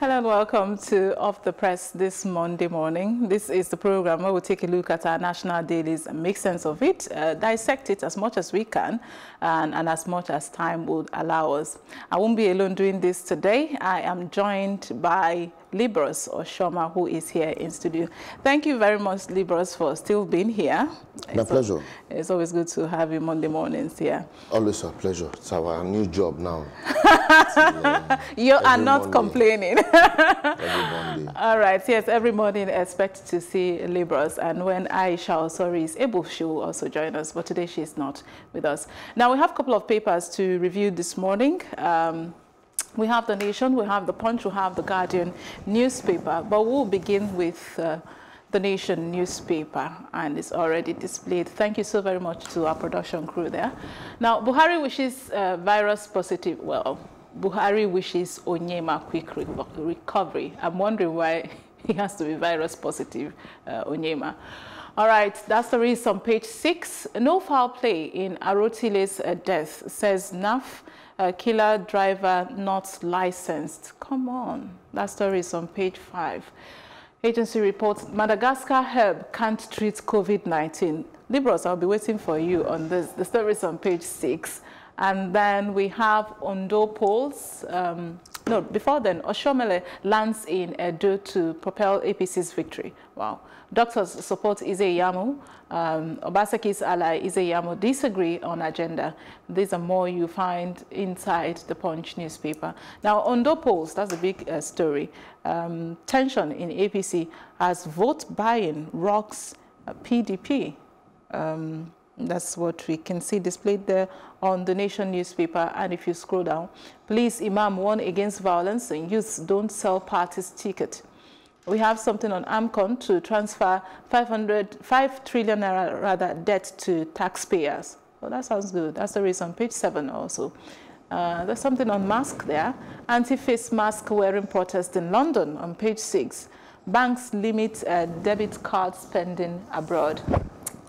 Hello and welcome to Off the Press this Monday morning. This is the program where we'll take a look at our national dailies and make sense of it, dissect it as much as we can and as much as time would allow us. I won't be alone doing this today. I am joined by Liborous Oshoma, who is here in studio. Thank you very much, Liborous, for still being here. My pleasure. It's always good to have you Monday mornings here. Always a pleasure. It's our new job now. You are not complaining. Every Monday. All right. Yes, every morning I expect to see Liborous. And when Aisha Abul is able, she will also join us. But today she is not with us. Now, we have a couple of papers to review this morning. We have The Nation, we have The Punch, we have The Guardian newspaper, but we'll begin with The Nation newspaper, and it's already displayed. Thank you so very much to our production crew there. Now, Buhari wishes virus positive, well, Buhari wishes Onyema quick recovery. I'm wondering why he has to be virus positive, Onyema. All right, that story is on page 6. No foul play in Arotile's death, says NAF. Killer driver not licensed. Come on. That story is on page 5. Agency reports Madagascar herb can't treat COVID-19. Liborous, I'll be waiting for you on this. The story is on page 6. And then we have Ondo polls. No, before then, Oshiomhole lands in Edo to propel APC's victory. Wow. Doctors support Ize-Iyamu. Obaseki's ally Ize-Iyamu disagree on agenda. These are more you find inside the Punch newspaper. Now, Ondo polls, that's a big story. Tension in APC as vote buying rocks PDP. That's what we can see displayed there on The Nation newspaper. And if you scroll down, police imam warned against violence and youths don't sell parties ticket. We have something on AMCON to transfer 5 trillion naira debt to taxpayers. Well, that sounds good. That's the reason. Page 7 also. There's something on mask there. Anti-face mask wearing protest in London on page 6. Banks limit debit card spending abroad.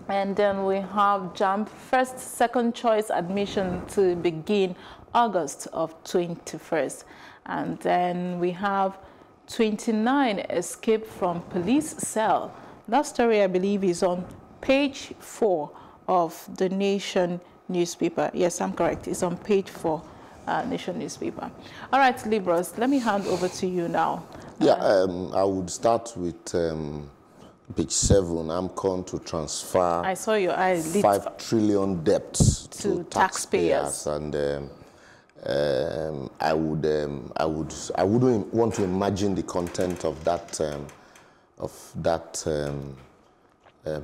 And then we have JAMB, first, second choice admission to begin August of 21st. And then we have 29 escape from police cell. That story, I believe, is on page 4 of The Nation newspaper. Yes, I'm correct. It's on page 4, Nation newspaper. All right, Liborous, let me hand over to you now. Yeah, I would start with... Page 7, I'm going to transfer. I saw your eyes. 5 trillion debts to taxpayers, and I wouldn't want to imagine the content of that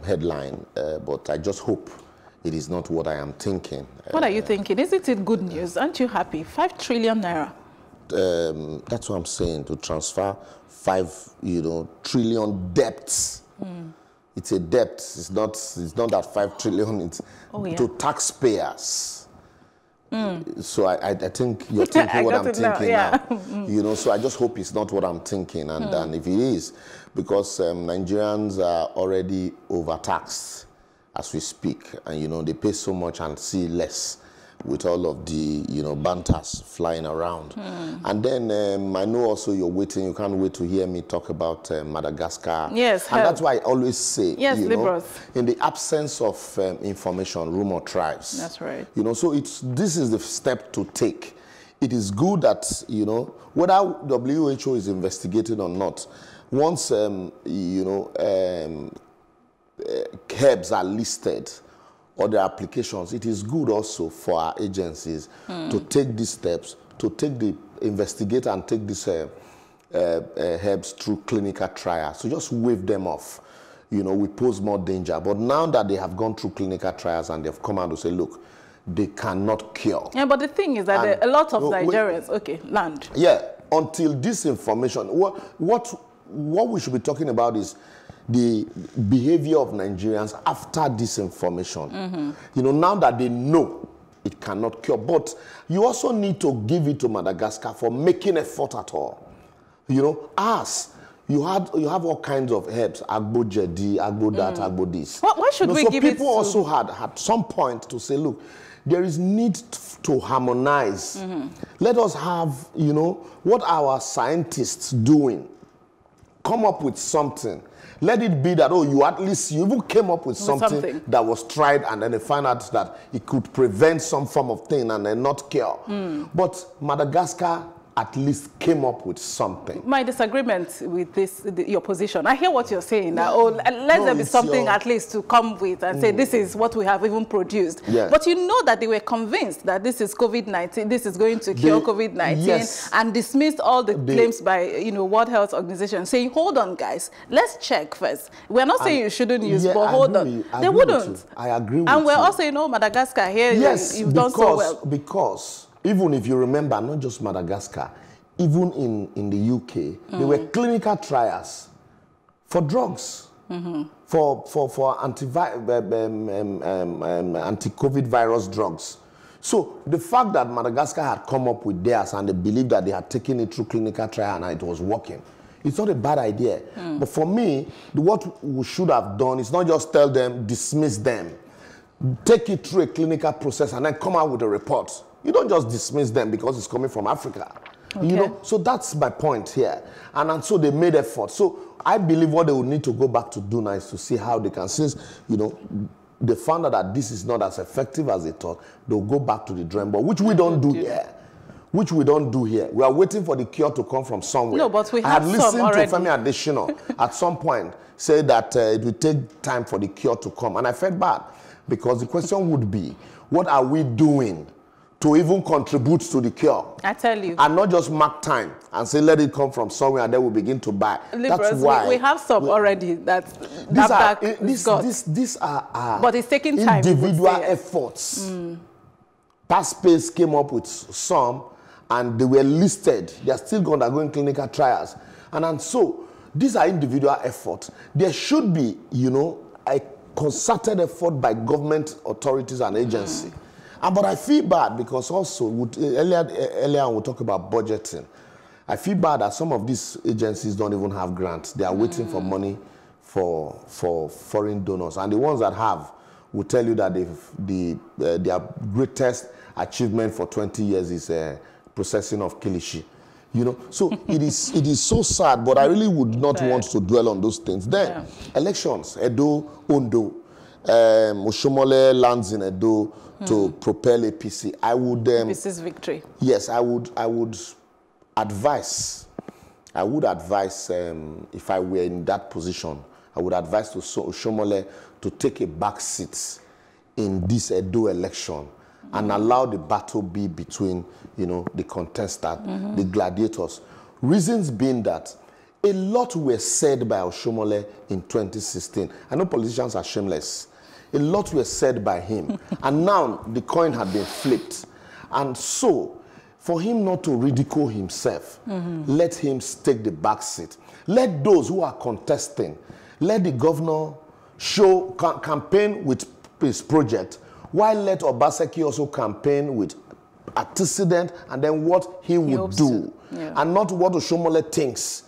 headline. But I just hope it is not what I am thinking. What are you thinking? Isn't it good news? Aren't you happy? 5 trillion naira. That's what I'm saying. To transfer 5 trillion debts. Mm. It's a debt. It's not that 5 trillion. It's to taxpayers. Mm. So I think you're thinking what I'm thinking now. Mm. So I just hope it's not what I'm thinking, and if it is, because Nigerians are already overtaxed as we speak, and they pay so much and see less with all of the banters flying around. Mm. And then I know also you're waiting, you can't wait to hear me talk about Madagascar. Yes, and that's why I always say, yes, in the absence of information, rumor thrives. That's right. So this is the step to take. It is good that, whether WHO is investigating or not, once herbs are listed, other applications, it is good also for our agencies to take these steps, to investigate and take these herbs through clinical trials. So just wave them off. We pose more danger. But now that they have gone through clinical trials and they've come out to say, look, they cannot cure. Yeah, but the thing is that a lot of Nigerians, land. Yeah, until this information, what we should be talking about is the behavior of Nigerians after disinformation. Mm-hmm. Now that they know it cannot cure, but you also need to give it to Madagascar for making effort at all. You have all kinds of herbs, agbo jedi, agbo that, agbo this. Why should we give it to... people also had at some point to say, look, there is need to harmonize Let us have, you know, what our scientists doing. Come up with something. Let it be that, oh, you at least, you even came up with something that was tried, and then they find out that it could prevent some form of thing and then not cure. Mm. But Madagascar at least came up with something. My disagreement with this, your position. I hear what you're saying. Yeah. Oh, let there be something at least to come with and say, this is what we have even produced. Yeah. But you know that they were convinced that this is COVID-19, this is going to cure COVID-19, yes, and dismissed all the claims by, you know, World Health Organization, saying, hold on, guys, let's check first. We're not saying you shouldn't use, but hold on. They wouldn't. I agree with you. And we're also, you know, Madagascar here, yes, you've done so well. Because even if you remember, not just Madagascar, even in the UK, there were clinical trials for drugs, for anti-COVID virus drugs. So the fact that Madagascar had come up with theirs and they believed that they had taken it through clinical trial and it was working, it's not a bad idea. Mm. But for me, what we should have done is not just tell them, dismiss them. Take it through a clinical process and then come out with a report. You don't just dismiss them because it's coming from Africa. Okay. You know, so that's my point here. And so they made efforts. So I believe what they will need to go back to do now is to see how they can, since, you know, they found out that this is not as effective as they thought, they'll go back to the drawing board, which we don't do here. Which we don't do here. We are waiting for the cure to come from somewhere. No, but we have some already. I had listened to Femi Adesina at some point say that it will take time for the cure to come. And I felt bad because the question would be, what are we doing to even contribute to the cure? I tell you. And not just mark time and say, let it come from somewhere and then we'll begin to buy. Liborous, that's why. We have some already that but it's taking time. Individual efforts. Mm. Past Space came up with some and they were listed. They're still undergoing clinical trials. And so these are individual efforts. There should be, you know, a concerted effort by government authorities and agencies. Mm. But I feel bad because also, earlier we'll talk about budgeting. I feel bad that some of these agencies don't even have grants. They are waiting for money for foreign donors. And the ones that have will tell you that their greatest achievement for 20 years is processing of kilishi. You know, so it is so sad, but I really would not want to dwell on those things. Then, elections, Edo, Ondo. Oshiomhole lands in Edo to propel APC. I would... this is victory. Yes, I would advise, if I were in that position, I would advise to Oshiomhole to take a back seat in this Edo election and allow the battle be between, you know, the contestants, the gladiators. Reasons being that a lot were said by Oshiomhole in 2016. I know politicians are shameless. A lot were said by him. And now the coin had been flipped. And so, for him not to ridicule himself, let him take the back seat. Let those who are contesting, let the governor show, campaign with his project, while let Obaseki also campaign with antecedent and then what he would do. Yeah. And not what Oshiomhole thinks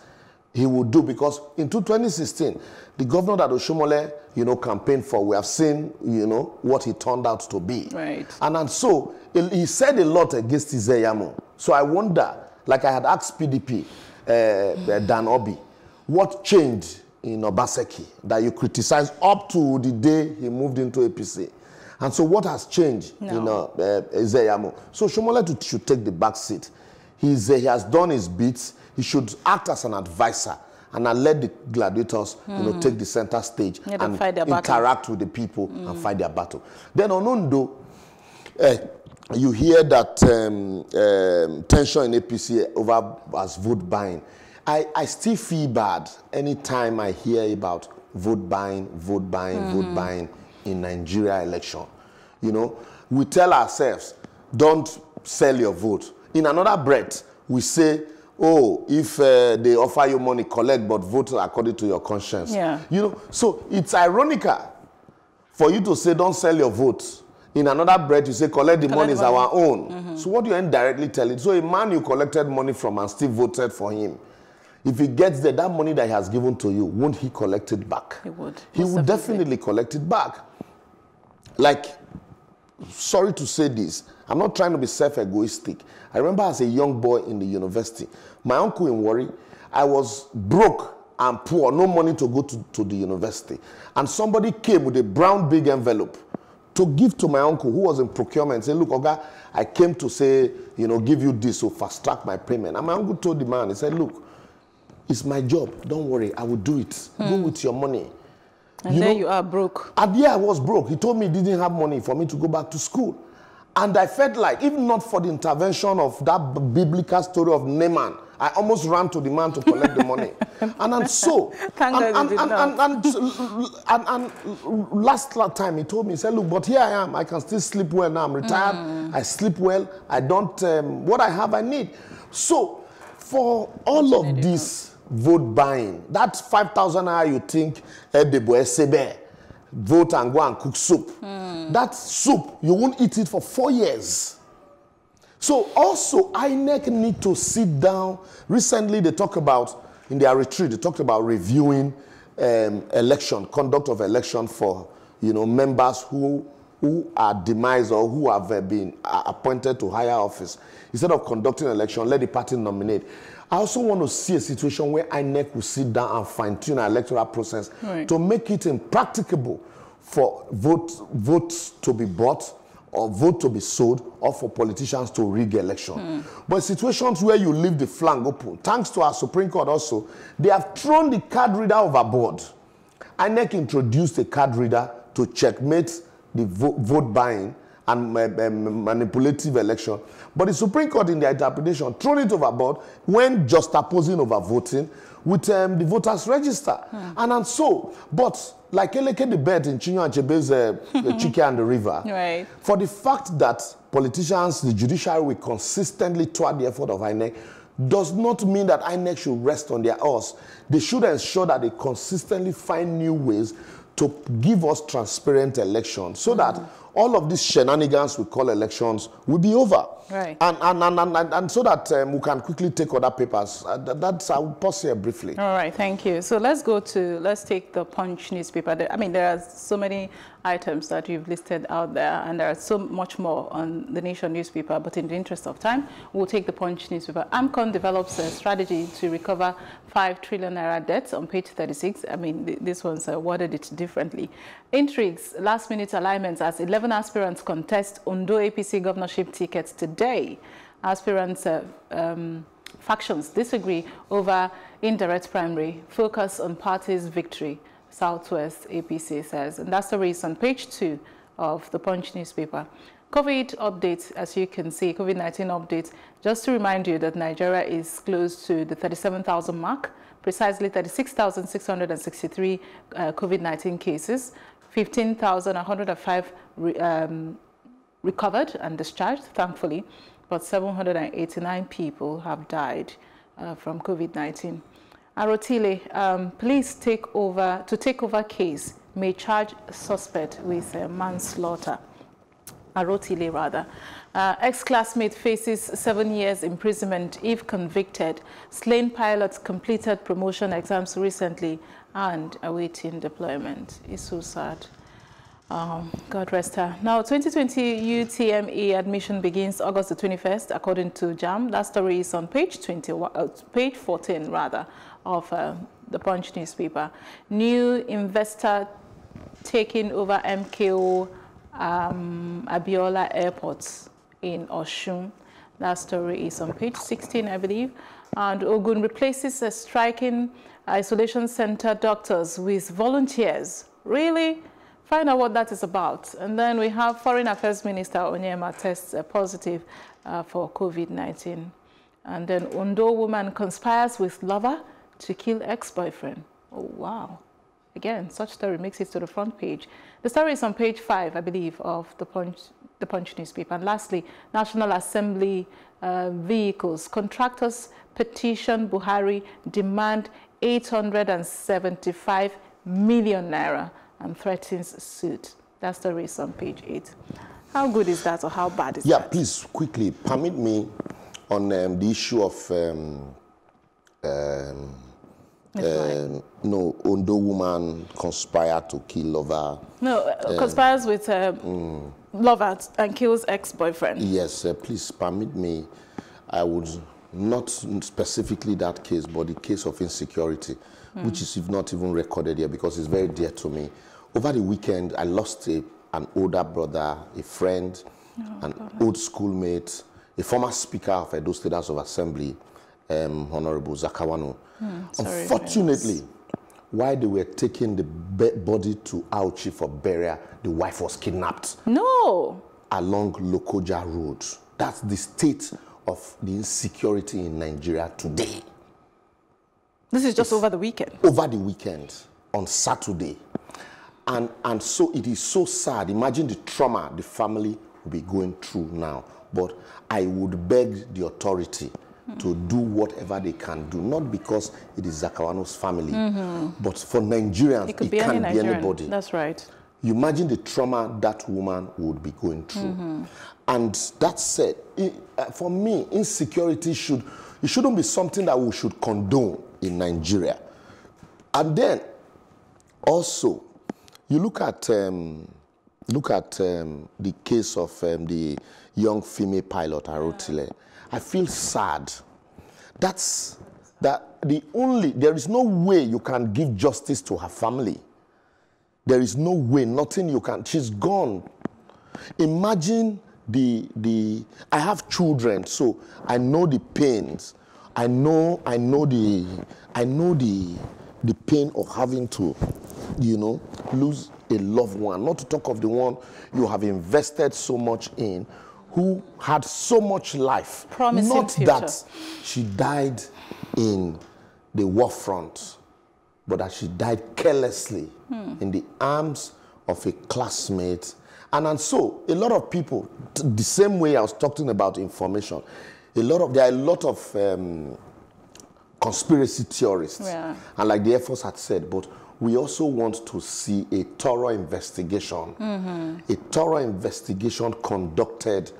he would do, because in 2016, the governor that Oshiomhole, you know, campaigned for, we have seen, you know, what he turned out to be. Right. And so he said a lot against Ize-Iyamu. So I wonder, like I had asked PDP, Dan Obi, what changed in Obaseki that you criticized up to the day he moved into APC? And so what has changed in Ize-Iyamu? So Oshiomhole should take the back seat. He has done his bits. He should act as an advisor and let the gladiators, you know, take the center stage and interact with the people and fight their battle. Then on Ondo, you hear that tension in APC over as vote buying. I still feel bad anytime I hear about vote buying in Nigeria election. You know, we tell ourselves, don't sell your vote. In another breath, we say, oh, if they offer you money, collect, but vote according to your conscience. Yeah. You know, so it's ironical for you to say, don't sell your vote. In another breath, you say, collect the money is our own. So what you indirectly telling? So a man you collected money from and still voted for him, if he gets there, that money that he has given to you, won't he collect it back? He would. He would definitely collect it back. Like, sorry to say this, I'm not trying to be self-egoistic. I remember as a young boy in the university, my uncle in Warri, I was broke and poor, no money to go to the university. And somebody came with a brown big envelope to give to my uncle who was in procurement, saying, look, Oga, I came to say, you know, give you this to fast track my payment. And my uncle told the man, he said, look, it's my job. Don't worry, I will do it. Go with your money. And you know, you are broke. And yeah, I was broke. He told me he didn't have money for me to go back to school. And I felt like, if not for the intervention of that biblical story of Naaman, I almost ran to the man to collect the money. And last time he told me, he said, look, but here I am. I can still sleep well now. I'm retired. I sleep well. I don't, what I have, I need. So for all of this vote buying, that's 5,000 hour you think, vote and go and cook soup. That soup, you won't eat it for 4 years. So also, INEC need to sit down. Recently, they talk about, in their retreat, they talked about reviewing conduct of election for, you know, members who are demised or who have been appointed to higher office. Instead of conducting election, let the party nominate. I also want to see a situation where INEC will sit down and fine-tune our electoral process to make it impracticable for votes to be bought or vote to be sold or for politicians to rig election. But situations where you leave the flank open, thanks to our Supreme Court also, they have thrown the card reader overboard. INEC introduced a card reader to checkmate the vote buying and manipulative election. But the Supreme Court, in their interpretation, thrown it overboard when juxtaposing over voting with the voters' register. But like Eleke the Bed in Chinyo and Chebe's Chike and the River, for the fact that politicians, the judiciary, will consistently thwart the effort of INEC, does not mean that INEC should rest on their oars. They should ensure that they consistently find new ways to give us transparent elections so that all of these shenanigans we call elections will be over. And so that we can quickly take other papers. That's, I will pause here briefly. All right, thank you. So let's take the Punch newspaper. I mean, there are so many items that you've listed out there, and there are so much more on the Nation newspaper, but in the interest of time, we'll take the Punch newspaper. AMCON develops a strategy to recover 5 trillion naira debts on page 36. I mean, this one's worded it differently. Intrigues, last-minute alignments as 11 aspirants contest Ondo APC governorship tickets today. Aspirants factions disagree over indirect primary. Focus on party's victory, Southwest APC says. And that story is on page 2 of the Punch newspaper. COVID update, as you can see, COVID-19 update. Just to remind you that Nigeria is close to the 37,000 mark, precisely 36,663 COVID-19 cases. 15,105 recovered and discharged, thankfully, but 789 people have died from COVID-19. Arotile, please take over case, may charge suspect with manslaughter. Arotile, rather. Ex-classmate faces 7 years imprisonment if convicted. Slain pilot completed promotion exams recently and awaiting deployment. It's so sad. God rest her. Now, 2020 UTME admission begins August the 21st, according to JAMB. That story is on page 14 of the Punch newspaper. New investor taking over MKO Abiola Airport in Osun. That story is on page 16, I believe. And Ogun replaces a striking isolation center doctors with volunteers. Really? Find out what that is about. And then we have Foreign Affairs Minister Onyema tests positive for COVID-19. And then Ondo woman conspires with lover to kill ex-boyfriend. Oh, wow. Again, such story makes it to the front page. The story is on page 5, I believe, of the Punch newspaper. And lastly, National Assembly vehicles. Contractors petition Buhari, demand 875 million naira. And threatens suit. That's the race on page 8. How good is that, or how bad is that? Yeah, please, quickly, permit me on the issue of No, Ondo woman conspired to kill lover. No, conspires with lover and kills ex-boyfriend. Yes, please permit me. I would not specifically that case, but the case of insecurity, which is not even recorded here because it's very dear to me. Over the weekend, I lost an older brother, a friend, an old schoolmate, a former speaker of Edo State House of Assembly, Honorable Zakawanu. Unfortunately, while they were taking the body to Auchi for burial, the wife was kidnapped. No! Along Lokoja Road. That's the state of the insecurity in Nigeria today. This is just over the weekend? Over the weekend, on Saturday. And so it is so sad. Imagine the trauma the family will be going through now. But I would beg the authority to do whatever they can do, not because it is Zakawano's family, but for Nigerians, it can be anybody. That's right. You imagine the trauma that woman would be going through. And that said, for me, insecurity shouldn't be something that we should condone in Nigeria. And then also, you look at the case of the young female pilot Arotile. I feel sad. There is no way you can give justice to her family. There is no way, nothing you can. She's gone. Imagine I have children, so I know the pains. I know the pain of having to, lose a loved one. Not to talk of the one you have invested so much in, who had so much life. Promising Not future. That she died in the war front, but that she died carelessly in the arms of a classmate. And so a lot of people, the same way I was talking about information, there are a lot of conspiracy theorists. Yeah. And like the Air Force had said, but we also want to see a thorough investigation, conducted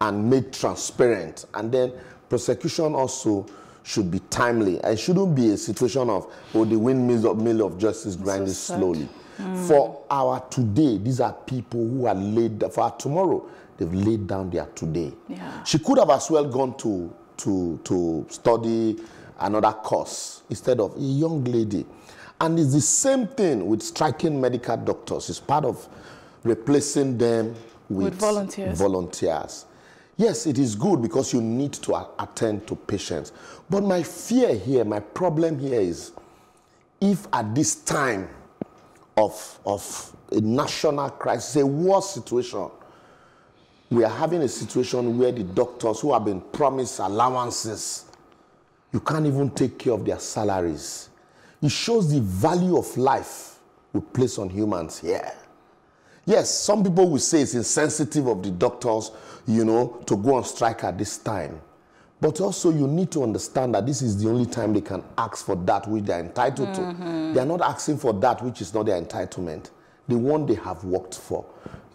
and made transparent. And then prosecution also should be timely. It shouldn't be a situation of, the windmill of justice grinding slowly. For our today, these are people who are laid, for our tomorrow, they've laid down their today. Yeah. She could have as well gone to study another course instead of a young lady. And it's the same thing with striking medical doctors. It's part of replacing them with volunteers. Yes, it is good because you need to attend to patients. But my fear here, my problem here is, if at this time of a national crisis, a war situation, we are having a situation where the doctors who have been promised allowances, you can't even take care of their salaries. It shows the value of life we place on humans here. Yes, some people will say it's insensitive of the doctors, to go on strike at this time. But also you need to understand that this is the only time they can ask for that which they're entitled to. They're not asking for that which is not their entitlement. The one they have worked for.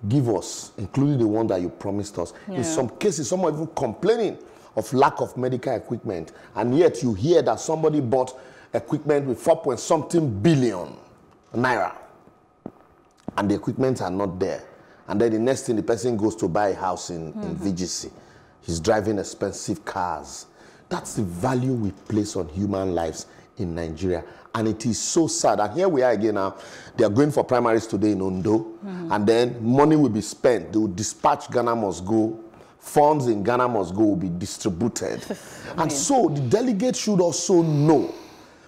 Give us, including the one that you promised us. Yeah. In some cases, some are even complaining of lack of medical equipment. And yet you hear that somebody bought equipment with 4.something billion naira, and the equipment are not there. And then the next thing, the person goes to buy a house in VGC. He's driving expensive cars. That's the value we place on human lives in Nigeria, and it is so sad. And here we are again now. They are going for primaries today in Ondo, and then money will be spent. They will dispatch Ghana Must Go. Funds in Ghana Must Go will be distributed. And so the delegates should also know.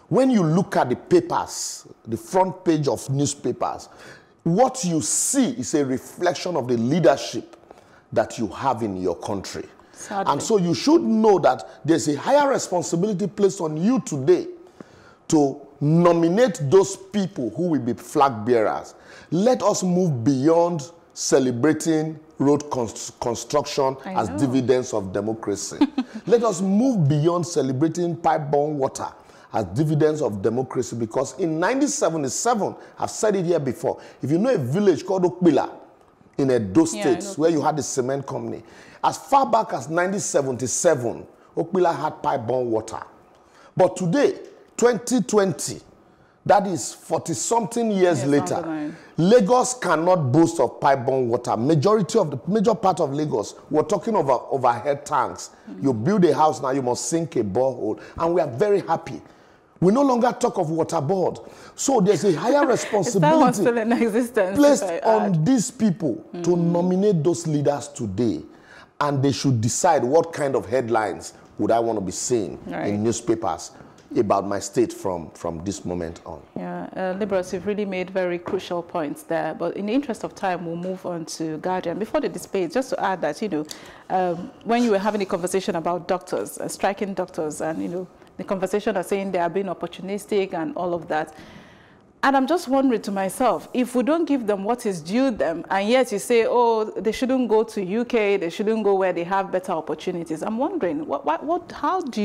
When you look at the papers, the front page of newspapers, what you see is a reflection of the leadership that you have in your country. Sadly. And so you should know that there's a higher responsibility placed on you today to nominate those people who will be flag bearers. Let us move beyond celebrating road construction as dividends of democracy. Let us move beyond celebrating pipe-borne water as dividends of democracy, because in 1977, I've said it here before, if you know a village called Okmila in Edo State, where you had the cement company, as far back as 1977, Okmila had pipe-borne water. But today, 2020, that is 40-something years later, Lagos cannot boast of pipe-borne water. Majority of the major part of Lagos, we're talking about overhead tanks. Mm-hmm. You build a house now, you must sink a borehole. And we are very happy. We no longer talk of water board. So there's a higher responsibility still in existence, placed on these people to nominate those leaders today. And they should decide what kind of headlines would I want to be seeing in newspapers about my state from this moment on. Yeah, Liborous, you've really made very crucial points there. But in the interest of time, we'll move on to Guardian. Before the display, just to add that, you know, when you were having a conversation about doctors, striking doctors, and, you know, the conversation of saying they are being opportunistic and all of that. And I'm just wondering to myself, if we don't give them what is due them, and yet you say, oh, they shouldn't go to UK, they shouldn't go where they have better opportunities. I'm wondering, what do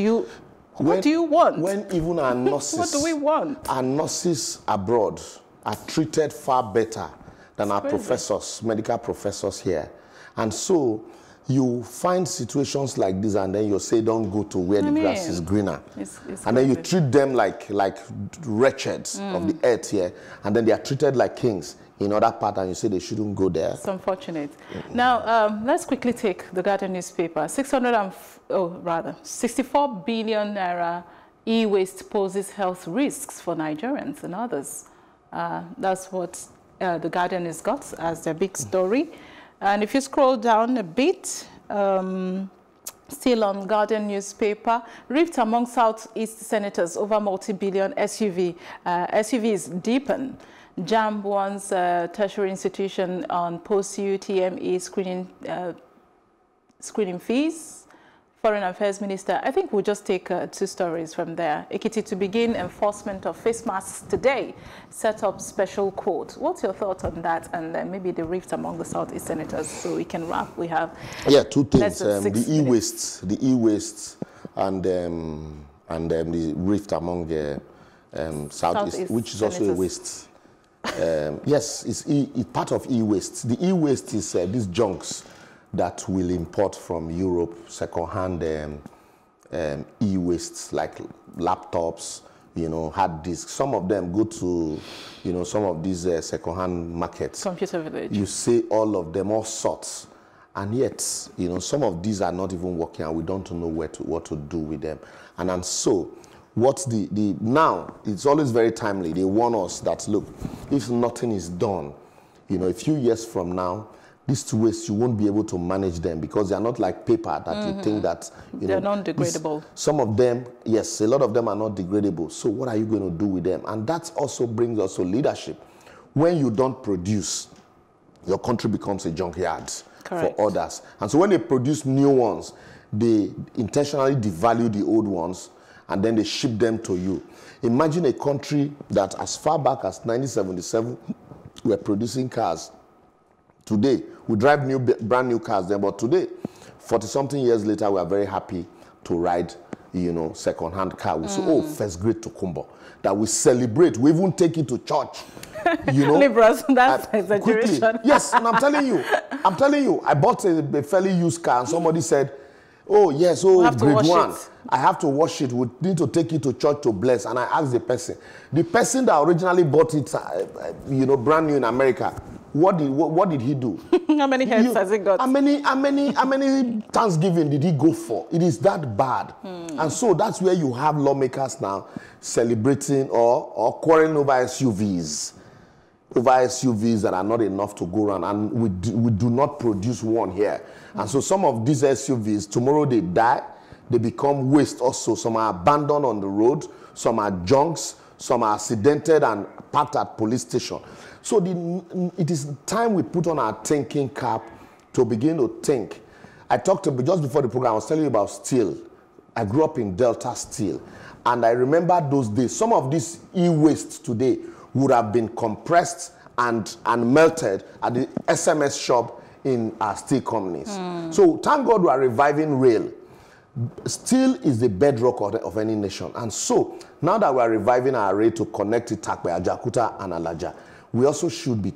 you want? When even our nurses, what do we want? Our nurses abroad are treated far better than our professors, medical professors here. And so you find situations like this, and then you say, don't go to where the grass is greener. It's and then you treat them like wretched of the earth here, and then they are treated like kings in other part, and you say they shouldn't go there. It's unfortunate. Now, let's quickly take the Guardian newspaper. 64 billion naira e-waste poses health risks for Nigerians and others. That's what the Guardian has got as their big story. And if you scroll down a bit, still on Guardian newspaper, rift among Southeast senators over multi-billion SUV. SUVs deepen. JAMB warns tertiary institution on post-CU TME screening fees. Foreign Affairs Minister, I think we'll just take two stories from there. Ekiti to begin enforcement of face masks today, set up special court. What's your thought on that? And maybe the rift among the Southeast senators, so we can wrap. We have two things: the e-waste, and the rift among the Southeast, which is also a waste. Yes, it's part of e-waste. The e-waste is these junks that will import from Europe, second-hand e-wastes like laptops, you know, hard disks. Some of them go to, you know, some of these second-hand markets. Computer Village. You see all of them, all sorts. And yet, you know, some of these are not even working, and we don't know what to do with them. And so, what's now, it's always very timely. They warn us that, look, if nothing is done, you know, a few years from now, these waste, you won't be able to manage them because they are not like paper that you think that... They're non-degradable. Some of them, yes, a lot of them are not degradable. So what are you going to do with them? And that also brings also leadership. When you don't produce, your country becomes a junkyard for others. And so when they produce new ones, they intentionally devalue the old ones, and then they ship them to you. Imagine a country that as far back as 1977 were producing cars. Today, we drive brand new cars then, but today, 40-something years later, we are very happy to ride, you know, second-hand car. We say, oh, first grade Tokumbo. That we celebrate. We even take it to church. You know, Liborous, that's exaggeration. Quickly. Yes, and I'm telling you, I bought a fairly used car, and somebody said, oh, yes, oh, grade one. I have to wash it. We need to take it to church to bless. And I asked the person that originally bought it, you know, brand new in America, what did he do? How many heads has it got? How many Thanksgiving did he go for? It is that bad. And so that's where you have lawmakers now celebrating or quarreling over SUVs. Over SUVs that are not enough to go around, and we do not produce one here. And so some of these SUVs, tomorrow they die, they become waste also. Some are abandoned on the road, some are junks, some are accidented and parked at police station. So it is time we put on our thinking cap to begin to think. I talked to, just before the program, I was telling you about steel. I grew up in Delta Steel, and I remember those days. Some of this e-waste today would have been compressed and melted at the SMS shop in our steel companies. So thank God we are reviving rail. Steel is the bedrock of any nation. And so now that we are reviving our rail to connect it back by Ajaokuta and Aladja, we also should be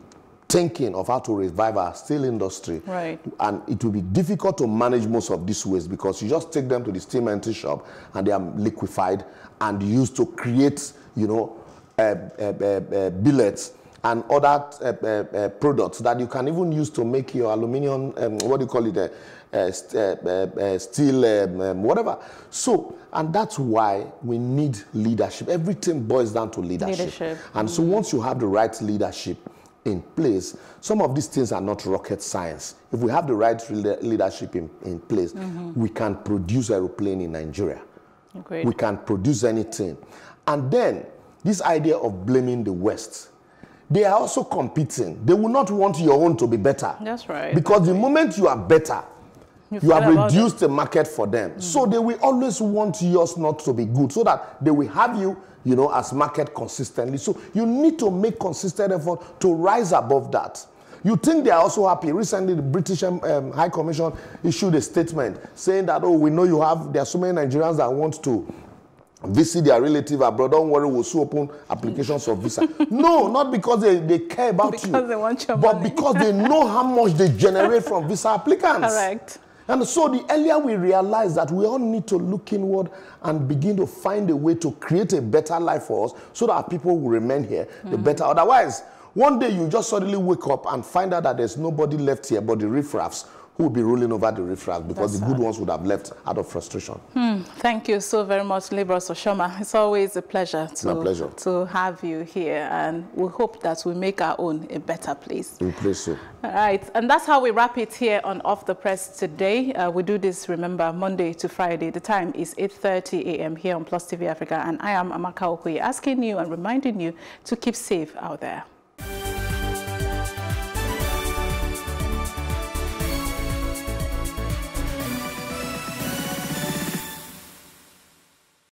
thinking of how to revive our steel industry. Right. And it will be difficult to manage most of these waste because you just take them to the steelmaking shop and they are liquefied and used to create, you know, billets and other products that you can even use to make your aluminium, what do you call it, steel, whatever. So, and that's why we need leadership. Everything boils down to leadership. And so once you have the right leadership in place, some of these things are not rocket science. If we have the right leadership in place, we can produce aeroplane in Nigeria. Agreed. We can produce anything. And then this idea of blaming the West, they are also competing. They will not want your own to be better. That's right. Because the moment you are better, you have reduced the market for them. So they will always want yours not to be good so that they will have you, you know, as market consistently. So you need to make consistent effort to rise above that. You think they are also happy. Recently, the British High Commission issued a statement saying that, oh, we know you have, there are so many Nigerians that want to visit their relative abroad. Don't worry, we'll soon open applications of visa. No, not because they care about because you, they want your but money. Because they know how much they generate from visa applicants. Correct. And so the earlier we realize that we all need to look inward and begin to find a way to create a better life for us so that our people will remain here, the better. Otherwise, one day you just suddenly wake up and find out that there's nobody left here but the riffraffs who will be ruling over the riffraffs because the good ones would have left out of frustration. Thank you so very much, Liborous Oshoma. It's always a pleasure to have you here, and we hope that we make our own a better place. We pray so. All right, and that's how we wrap it here on Off the Press today. We do this, remember, Monday to Friday. The time is 8:30 a.m. here on Plus TV Africa, and I am Amaka Okoye, asking you and reminding you to keep safe out there.